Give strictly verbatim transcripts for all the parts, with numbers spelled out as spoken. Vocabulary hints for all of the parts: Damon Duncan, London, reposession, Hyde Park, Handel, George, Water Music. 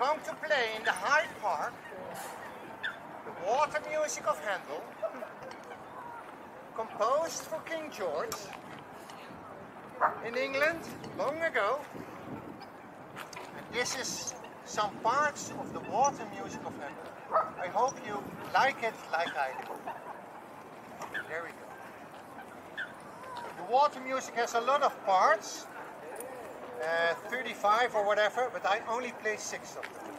I'm going to play in the Hyde Park the Water Music of Handel, composed for King George in England long ago. And this is some parts of the Water Music of Handel. I hope you like it like I do. There we go. The Water Music has a lot of parts, uh, thirty-five or whatever, but I only play six of them.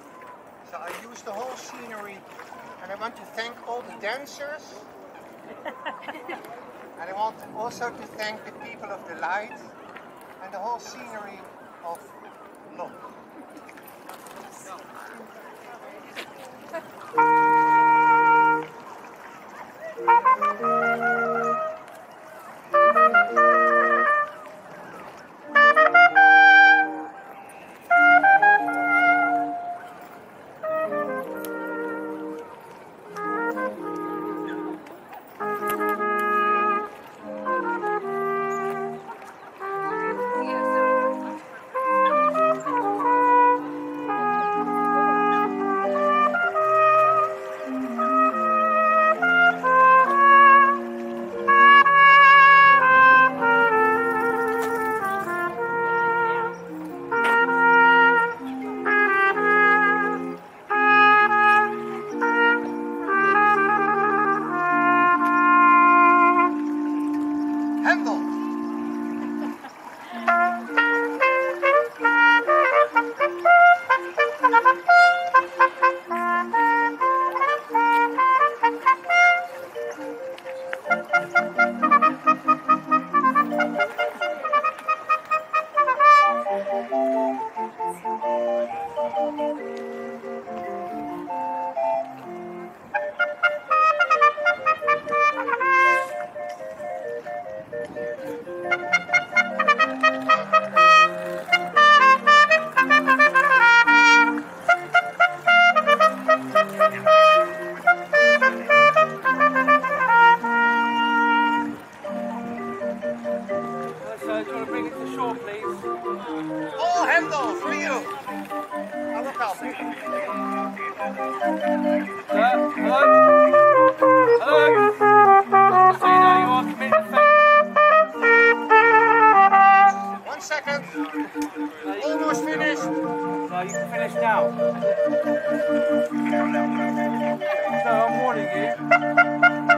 So I use the whole scenery, and I want to thank all the dancers, and I want also to thank the people of the light, and the whole scenery of London. Now. So I'm warning you.